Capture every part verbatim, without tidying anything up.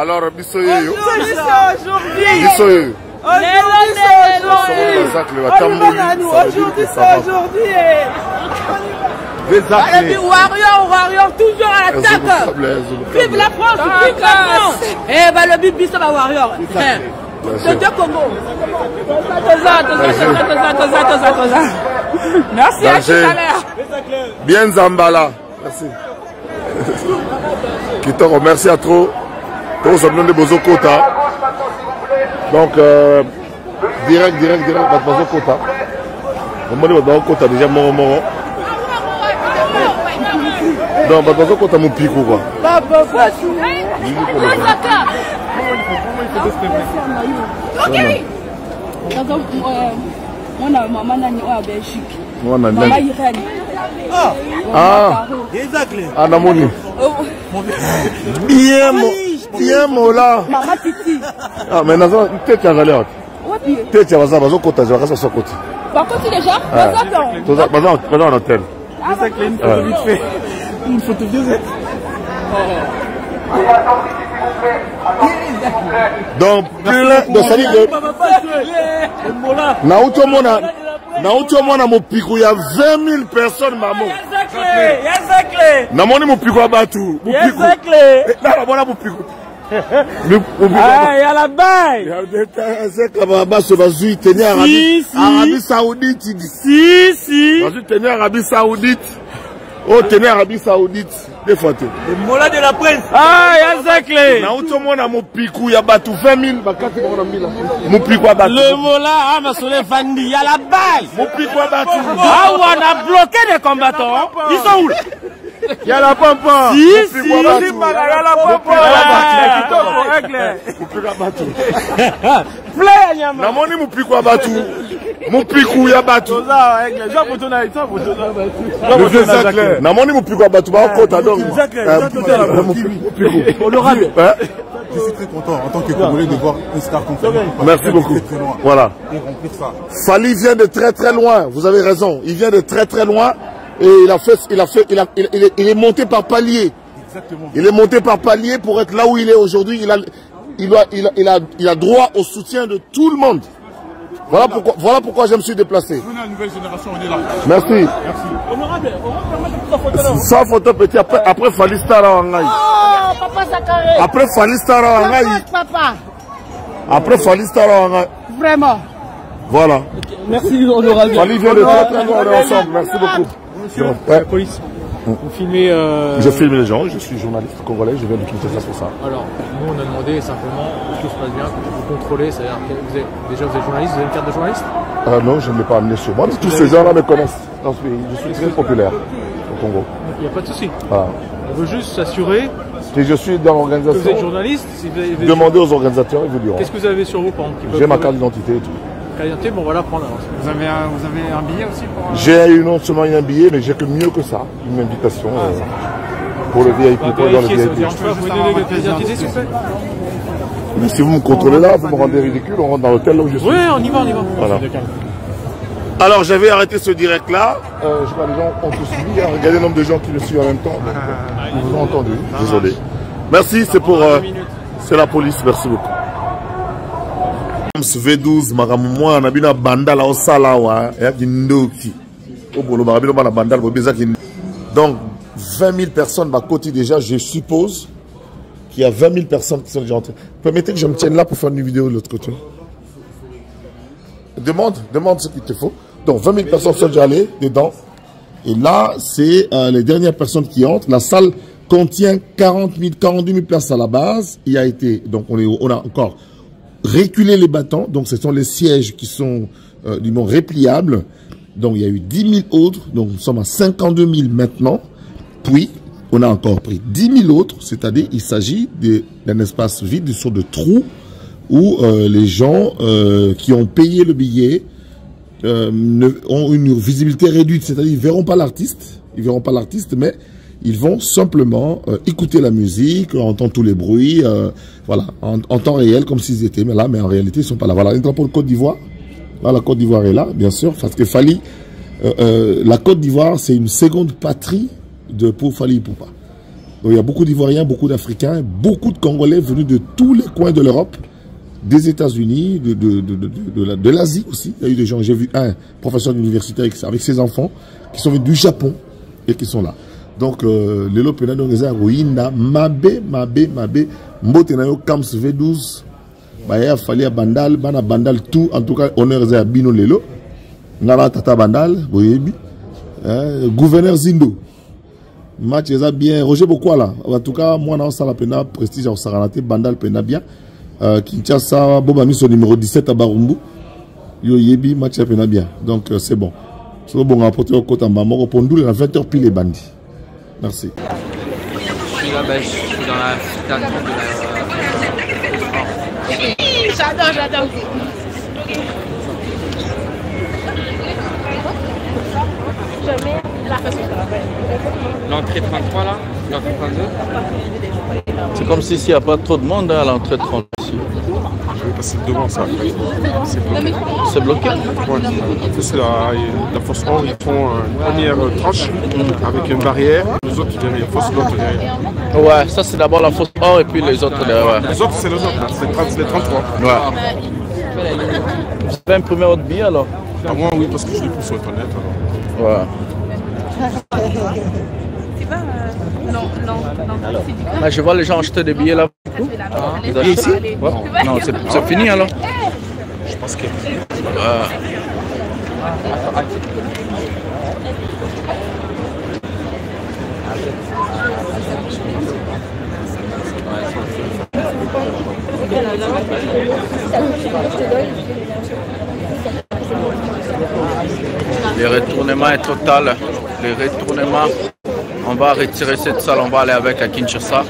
Alors, bisoyeyo. Bisoyeyo. Aujourd'hui, c'est aujourd'hui. Les warriors, warriors, toujours à l'attaque. Vive la France, vive la France. Eh ben le bibi, ça va warrior. C'est deux Congo. Merci à tout à l'heure. Bien Zambala. Merci. Qui te remercie à trop. Pour ça me donne de Bozokota. Donc, euh, direct, direct, direct, Bozokota. On m'a dit Bozokota déjà, moro, moro. Non, bah, parce que quand t'as mon pico, quoi. Bah, bah, bah, tu vois. Ok. Donc, on a maman en Belgique. Maman Irène. Ah, ah, exactement. Ah, non, mon Dieu. Bien, bien, mon là. Maman Titi. Ah, mais non, tu es à l'heure. Tu es à l'heure. Par contre, déjà, tu es à l'heure. Tu es à l'hôtel. Une photo de Z. Donc, ça dit que. Naoutomona, mon pico, il y a vingt mille personnes, maman. Namoni, mon pico, abattu. Mon pico. Voilà, mon pico. Ah, il y a la baille. C'est que là-bas, se va se tenir Arabie Saoudite. Si, si. Va se tenir Arabie Saoudite. Oh, tenez Arabie Saoudite, des fois. Le mola de la presse. Ah, Yazakle. Naoutomona, mon picou, y'a battu vingt mille. Mon picou a battu. Le mola, ah, ma soleil Fandi, y'a la balle. Mon picou a battu. Ah, on a bloqué les combattants. Ils sont où? Y'a la pampa. Si, si, si, y'a la pampa. Y'a la pampa. Mon picou a battu. Play, y'a ma. Namoni, mon picou a battu. Mon picou y'a battu. Na moni mon picou battu ba kota donc. Honorable. Je suis très content en tant que Congolais de voir un star comme ça. Merci beaucoup. Voilà. Fally vient de très très loin. Vous avez raison. Il vient de très très loin et il a fait, il a fait, il a, il, il, est, il est monté par palier. Exactement. Il est monté par palier pour être là où il est aujourd'hui. Il a, il a, il a, il a, il a droit au soutien de tout le monde. Voilà pourquoi, voilà pourquoi je me suis déplacé. On est la nouvelle génération, on est là. Merci. Merci. Honorable, on va permettre de sa photo. Sa photo petit, après, après Fally Stara en Ngaï. Oh, papa Zakaré. Après Fally Stara en Ngaï. Papa. Après Fally Stara en Ngaï. Vraiment. Voilà. Okay. Merci, honorable. Fally vient de très très loin, on est ensemble. Merci beaucoup. Monsieur, la police. Vous filmez... Euh... Je filme les gens, je suis journaliste congolais, je viens de Kinshasa pour ça. Alors, nous on a demandé simplement que tout se passe bien, que vous contrôlez, c'est-à-dire que vous êtes, déjà vous êtes journaliste, vous avez une carte de journaliste? euh, Non, je ne l'ai pas amené sur moi, mais tous ces gens-là me connaissent dans ce pays, je suis très populaire au Congo. Il n'y a pas de souci. Ah. On veut juste s'assurer que je suis dans l'organisation. Vous êtes journaliste si vous avez... Demandez aux organisateurs, ils vous diront. Qu'est-ce que vous avez sur vous, par exemple? J'ai ma carte d'identité et tout. Bon, voilà, prendre. Vous avez un, vous avez un billet aussi pour... J'ai non seulement un billet, mais j'ai que mieux que ça, une invitation ah, ça euh, pour le V I P, bah, pour dans le V I P. Mais si vous me contrôlez là, vous me rendez ridicule, on rentre dans l'hôtel là où je suis. Oui, on y va, on y va. Voilà. Alors, j'avais arrêté ce direct là. Euh, je vois les gens ont tout suivi. Hein. Regardez le nombre de gens qui le suivent en même temps. Donc, euh, ils vous ont entendu. Désolé. Merci, c'est pour... Euh, c'est la police, merci beaucoup. V douze, Maramouan, Abina Bandal, Osalawa, Yakindoki. Donc, vingt mille personnes à côté déjà, je suppose qu'il y a vingt mille personnes qui sont déjà entrées. Permettez que je me tienne là pour faire une vidéo de l'autre côté. Demande, demande ce qu'il te faut. Donc, vingt mille personnes sont déjà allées dedans. Et là, c'est euh, les dernières personnes qui entrent. La salle contient quarante mille, quarante-deux mille places à la base. Il a été, donc on, est, on a encore... reculer les battants, donc ce sont les sièges qui sont euh, du moins répliables. Donc il y a eu dix mille autres, donc nous sommes à cinquante-deux mille maintenant. Puis on a encore pris dix mille autres, c'est-à-dire il s'agit d'un espace vide, une sorte de trou où euh, les gens euh, qui ont payé le billet euh, ne, ont une visibilité réduite, c'est-à-dire ils verront pas l'artiste, ils verront pas l'artiste, mais ils vont simplement euh, écouter la musique, entendre tous les bruits, euh, voilà, en, en temps réel, comme s'ils étaient mais là, mais en réalité, ils sont pas là. Voilà, un drapeau de Côte d'Ivoire. Là, la Côte d'Ivoire est là, bien sûr, parce que Fally, euh, euh, la Côte d'Ivoire, c'est une seconde patrie de pour Fally Ipupa. Donc il y a beaucoup d'Ivoiriens, beaucoup d'Africains, beaucoup de Congolais venus de tous les coins de l'Europe, des États-Unis, de, de, de, de, de, de l'Asie aussi. Il y a eu des gens, j'ai vu un professeur d'université avec, avec ses enfants, qui sont venus du Japon et qui sont là. Donc, euh, Lelo Penado Ngeza Roïna, Mabé, Mabé, Mabé, Mbotenayo, Kams V douze, Baya Fally Bandal, Bana Bandal, tout, en tout cas, honneur à Bino Lelo, Nana Tata Bandal, Boyebi, Gouverneur Zindo, match est bien, Roger Bokwala, en tout cas, moi, dans Sala Pena, Prestige, en Saranate, Bandal Pena bien, Kinshasa, Bobami, son numéro dix-sept à Barumbu, Yo Yebi, match est Pena bien, donc c'est bon. C'est bon, on rapporte au côté en Bamako, Pondoul, à vingt heures pile les bandits. Merci. Je suis là, ben, je suis dans la petite action de la... J'adore, j'adore. L'entrée trente-trois là, l'entrée trente-deux. C'est comme si s'il n'y a pas trop de monde hein, à l'entrée trente-trois. Je vais passer devant ça après. C'est bloqué. C'est bloqué. Ouais. C'est la, la fosse un, ils font une première tranche mmh. avec une barrière, les autres derrière, la fosse l'autre derrière. Ouais, ça c'est d'abord la fosse un et puis les autres derrière. Ouais. Les autres c'est les autres, c'est les trente-trois. Ouais. Vous avez imprimé votre billet alors? Ah, moi oui, parce que je l'ai poussé sur internet alors. Ouais. C'est pas euh, non, non, non. Ah, je vois les gens acheter des billets là. Ah, vous achetez ici? Ouais. Non, non c'est fini alors. Je pense que. Euh... Les retournements est total. Les retournements, on va retirer cette salle, on va aller avec à Kinshasa.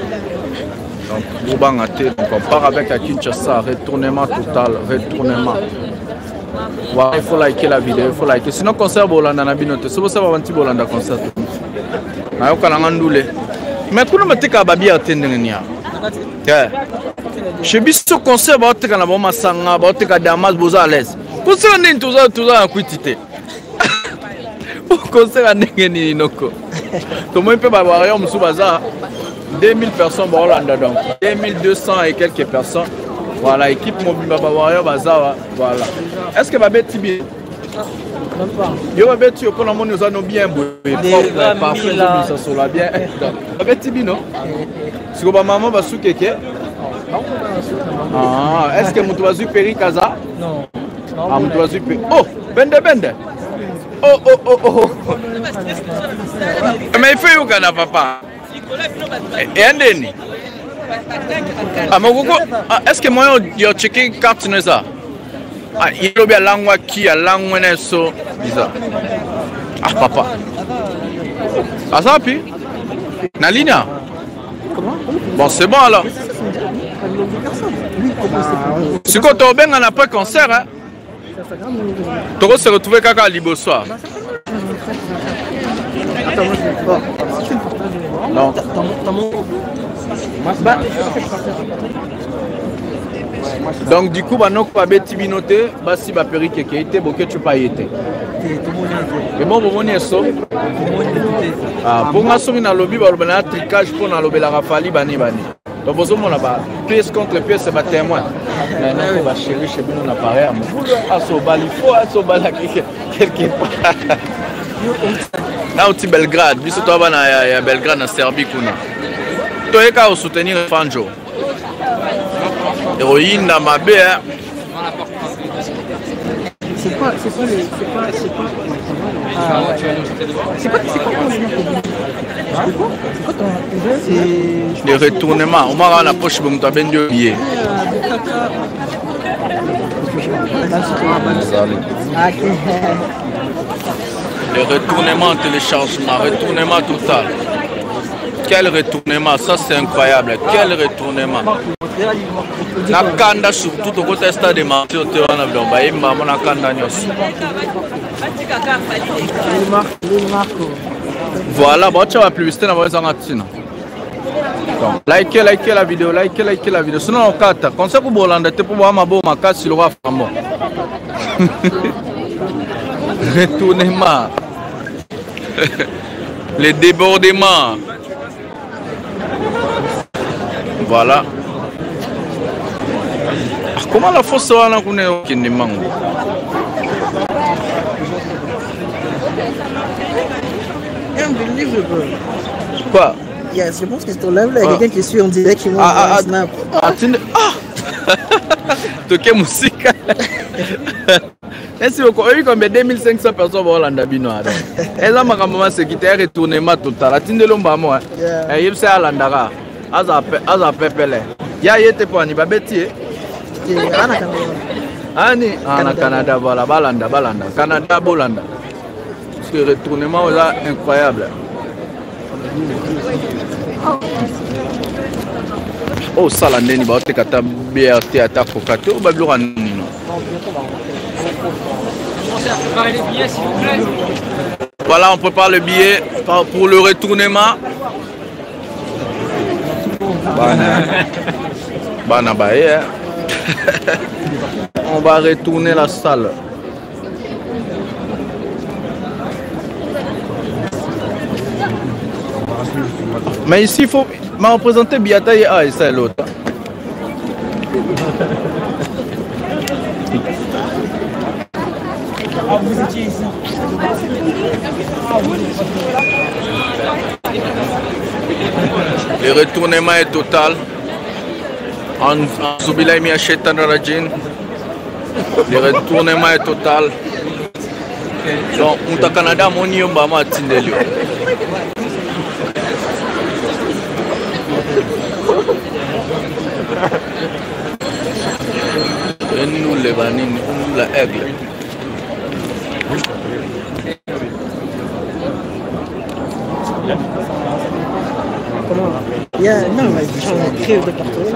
Donc, donc on part avec à Kinshasa, retournement total, retournement. Voilà, il faut liker la vidéo, il faut liker. Sinon, concert Bolanda, on a bien noté. Si vous savez, on Bolanda concert. Mais on a un mais pour nous mettre à Babi à Ténénia. Je suis sur concert, on a un bon massanga, on a un damas, on a à l'aise. Pour ça, on est toujours en quantité. Concert à Nengeni Noko. Tout le monde peut avoir deux mille personnes dans Hollande, donc deux mille deux cents et quelques personnes. Voilà, équipe mobile Babawarium Bazawa. Voilà. Est-ce que Babé Tibi? Même pas. Yo Babé Tibi, on a nos biens, propre, parfait, ça sera bien. Babé Tibi, non? Si vous avez maman, vous avez ah, est-ce que Moutouazou Péri Kaza? Non. Ah, Moutouazou Péri. Oh, Bende Bende. Oh oh oh oh mais il faut que na papa et andeni ah mais est-ce que moi yo checker carte neza ah il y a langwa qui a langwa neso bizarre ah papa asapi na lina bon c'est bon alors si quand on ben on a pas concert hein. Togo se retrouver kaka à Libosoir. Non. Donc du coup, banok pas bête binoté, basi ba peri keke été boké tu pas été. Et bon bon on est so. Ah, bon assomi na lobby ba lobela tricage pour na lobela Rafali bani bani. Donc vous avez là-bas, pièce contre pièce, c'est pas témoin. Maintenant, on va chérir chez nous, on apparaît à mon bal, il faut assombal à quelque part. Là, on est à Belgrade, puis c'est toi, on est à Belgrade, en Serbie. Tu es là pour soutenir Fanjo. Héroïne, dans ma baie. C'est pas, c'est pas, c'est pas, c'est pas. Ah, c'est pas, c'est pas quoi le nom c'est le retournement. On m'a la poche pour me taper de billet. Le retournement, téléchargement, retournement total. Quel retournement, ça c'est incroyable. Quel retournement. Nakanda surtout au côté stade de Marseille au terrain de Dombaï, maman Nakanda Nyos. Voilà, bon, tu vas publicité dans votre angatine. Donc, likez, likez la vidéo, likez, likez la vidéo. Sinon, on carte. Comme ça, pour Bolanda, tu peux voir ma beau, ma carte sur le roi Frambo. Retournement. Les débordements. voilà. Comment la force va nous connaître qui ne manque? Quoi? Yes, je pense que c'est ton live là, il y a quelqu'un qui suit en direct qui m'a un snap. Ah, toquez musique. Et si vous avez combien deux mille cinq cents personnes vont la dabino alors. Et là ma maman se quitte et retournement total. Attendez l'ombre moi. Et il s'est à l'andara. Aza aza pepele. Ya yete pour ni babetier. Ani ana Canada voilà balanda balanda Canada bolanda. Ce retournement là incroyable. Oh ça la neni ba te kata B R T ata kokato ba blora nino. Voilà, on prépare le billet pour le retournement. Bana Bana baye. On va retourner la salle. Mais ici, il faut m'a représenté Biata et A et ça et l'autre. Le retournement est total. Le retournement est total. Donc, on au Canada, on y a Tindelio. Et nous, les vanines, nous, la aigle. Yeah, non, mais je crève de partout.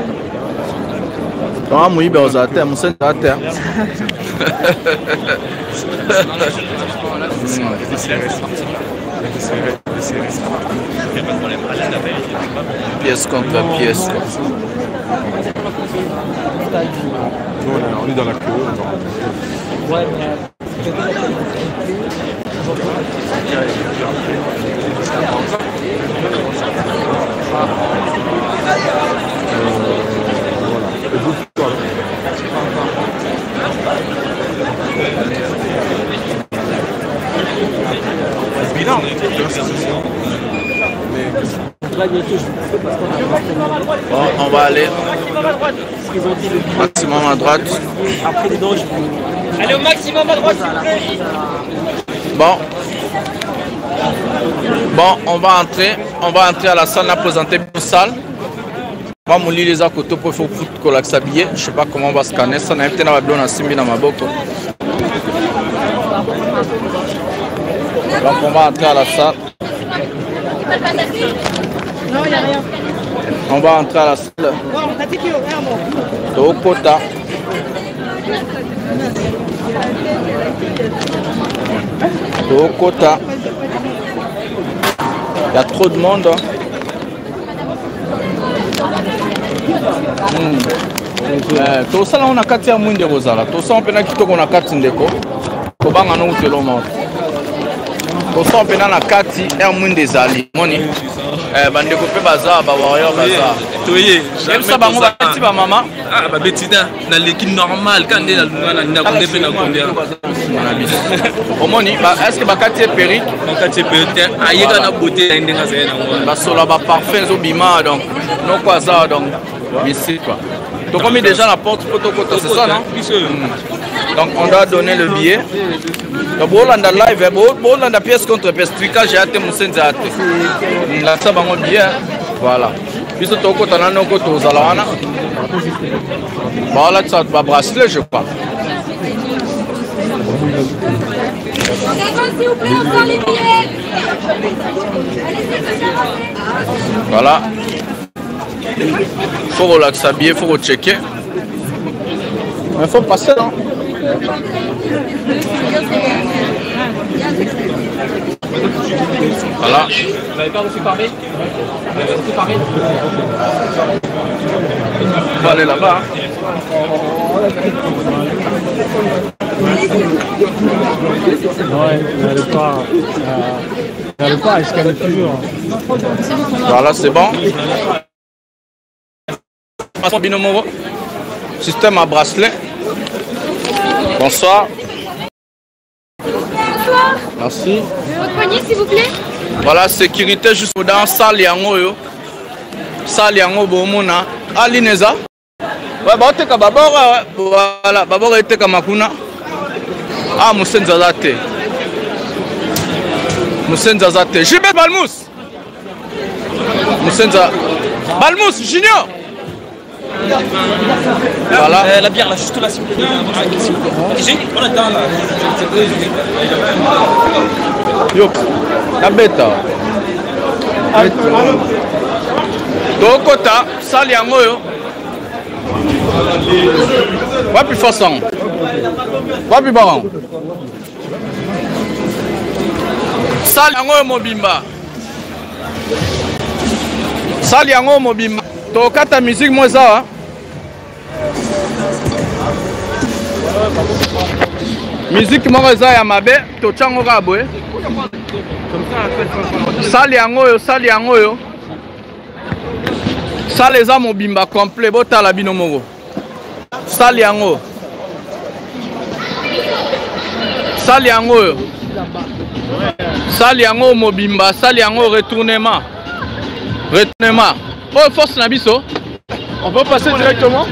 Ah, moi, ben, aux athées, mon saint athée. Pièce contre pièce. On est dans la queue. Ouais, mais. Bon, on va aller maximum à droite. Après les dons, je allez au maximum à droite. Bon, bon, on va entrer, on va entrer à la salle, à présenter une salle. Moi, mon lit les a côté pour faire foutre qu'on l'axe habillé. Je sais pas comment on va scanner ça. On a été dans la blonde à Simbi dans ma boîte. Donc on va entrer à la salle. Non, il n'y a rien. On va entrer à la salle. De haut quota. De haut quota. Il y a trop de monde. Tout ça, on a quatre tiers moins de Rosala. Tout ça, on peut quitter qu'on a quatre tiers de quoi. Comment on a outé le monde? Pour ça, on peut la carte et on des alliés. On est découpé bazar, warrior bazar. J'aime ça, on va petit maman. Ah, bah, Bettina, dans l'équipe normale, quand on est dans le monde, est-ce que ma carte est périque? Ma carte est périque. Ah, il y a la beauté, il y a la beauté. Parfait, Zobima, donc, non, quoi ça, donc, mais c'est quoi. Donc, on met déjà la porte protocole, c'est ça, non? Donc on doit donner le billet. Donc Bolanda live, Bolanda pièce contre pièce. Tricage, j'ai hâte mon sens à hâte. Là ça va mon billet. Voilà. Puis ce toko tanano koto zalawana. Voilà ça va bracelet je crois. Voilà. Faut relaxer le billet, faut checker. Il faut passer non. Voilà. Vous n'avez pas reçu parler? Vous n'avez pas reçu parler? On va aller là-bas. Ouais, n'allez pas. N'allez pas, escalade toujours. Voilà, c'est bon. passeport binôme, système à bracelet. Bonsoir. Bonsoir. Merci. Votre poignée, s'il vous plaît. Voilà, sécurité juste dans salle yango yo. Salle yango bomona. Ali Neza. Ouais, bah te ka babora, voilà, babora te ka makuna. Ah, musenza zate. Musenza zate. Jibet Balmous. Musenza Balmous Junior. Voilà. Euh, la bière là, juste là, s'il vous plaît. On attend là. Yo, la bête. Donc, ça, les amours. Pas plus façon. Pas plus baron. Ça, les amours, mobimba. Ça, les amours, mobimba. Donc, ta musique, moi, ça. Musique morosa ya mabe to chango rabwe sali yango yo sali yango yo sali eza mobimba complet botala bino moko sali yango sali yango yo sali yango mobimba sali yango retournement retournement oh force na biso on peut passer directement.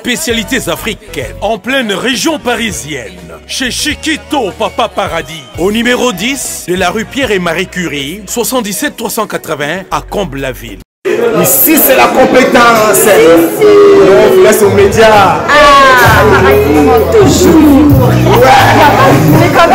Spécialités africaines, en pleine région parisienne, chez Chiquito, Papa Paradis, au numéro dix de la rue Pierre et Marie Curie, soixante-dix-sept trois cent quatre-vingts à Comble-la-Ville. Ici, c'est la compétence. On laisse aux médias. Ah, toujours.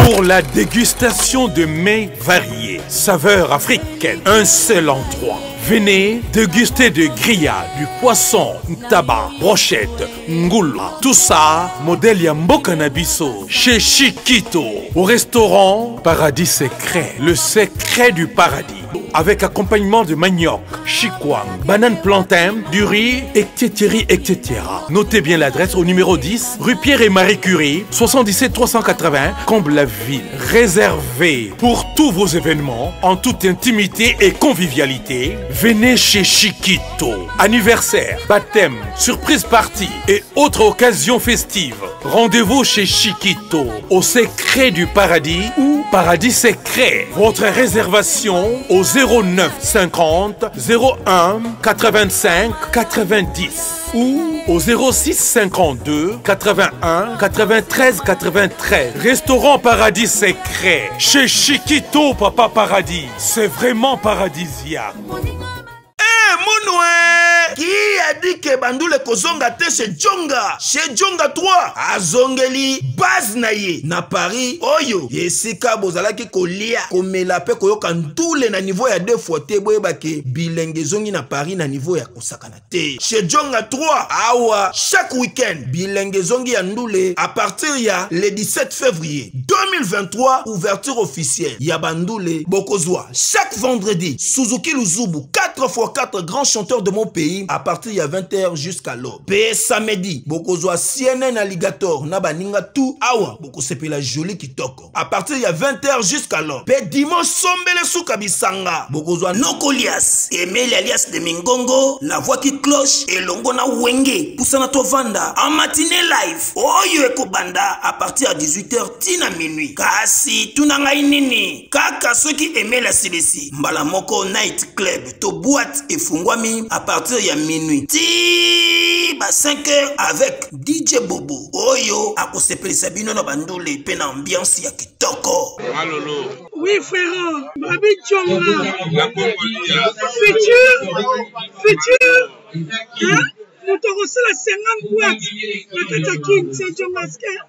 Pour la dégustation de mets variés, saveurs africaines, un seul endroit. Venez déguster de grillades, du poisson, tabac, brochette, ngoula. Tout ça, modèle Yambo Cannabiso, chez Chiquito, au restaurant Paradis Secret, le secret du paradis. Avec accompagnement de manioc, chikwang, banane plantain, du riz, et cetera et cetera. Notez bien l'adresse au numéro dix, rue Pierre et Marie Curie, soixante-dix-sept trois cent quatre-vingts, Comble-la-Ville. Réservé pour tous vos événements, en toute intimité et convivialité, venez chez Chiquito. Anniversaire, baptême, surprise party et autres occasions festives. Rendez-vous chez Chiquito, au secret du paradis ou Paradis Secret. Votre réservation au zéro neuf cinquante zéro un quatre-vingt-cinq quatre-vingt-dix ou au zéro six cinquante-deux quatre-vingt-un quatre-vingt-treize quatre-vingt-treize. Restaurant Paradis Secret, chez Chiquito, Papa Paradis. C'est vraiment paradisiaque. Qui a dit que Bandoule Kozonga te chez Jonga? Chez Jonga trois. Azongeli, base naye. Na Paris, oyo. Yesika bozala ki kolia. Komela pe koyo kantule na niveau ya deux fois te boye bake. Bilenge zongi na Paris na niveau ya kosakana te. Chez Jonga trois. Awa, chaque week-end. Bilenge zongi ya ndule. A partir ya le dix-sept février deux mille vingt-trois. Ouverture officielle. Ya Bandoule Bokozwa. Chaque vendredi. Suzuki Luzubu. quatre fois quatre grands chanteurs de mon pays. À partir de vingt heures jusqu'à l'aube. P. Samedi, Bokozwa C N N Alligator, Nabaninga tout awa, Bokosepe la jolie kitoko. À partir de vingt heures jusqu'à l'aube. P. Dimanche, Sombele Soukabisanga, Bokozwa Nokolias, Emel alias de Mingongo, La Voix qui cloche, et Longona Wenge, Poussana Tovanda, en matinée live, Oyo Ekobanda, à partir de dix-huit heures, Tina minuit. Kasi, Tunangai Nini, Kaka, ceux qui aimaient la Silesi, Mbalamoko Night Club, Toboat et Fungwami, à partir de minuit. Ti ba cinq heures avec D J Bobo. Oyo akosepeli sabino na bandole pe na ambiance ya kitoko. Malolo. Oui frère, Babi Jonga. La Congolia. Futur, futur. Hein? Nous te recevons cinquante boîtes. Matataki c'est Jonga square.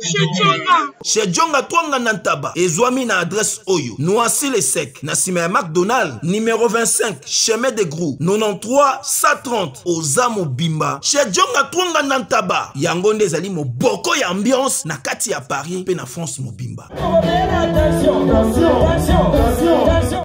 Chez Jonga. Chez Jonga Twanga Nantaba. Ezwami na adresse Oyo. Noisy les secs. Nassime McDonald. Numéro vingt-cinq. Chemin de Grou. quatre-vingt-treize cent trente. Ozamu Bimba. Chez Jonga Twanga Nantaba. Yangonde Zali mo boko ya ambiance. Nakati à Paris. Pe na France mo Bimba.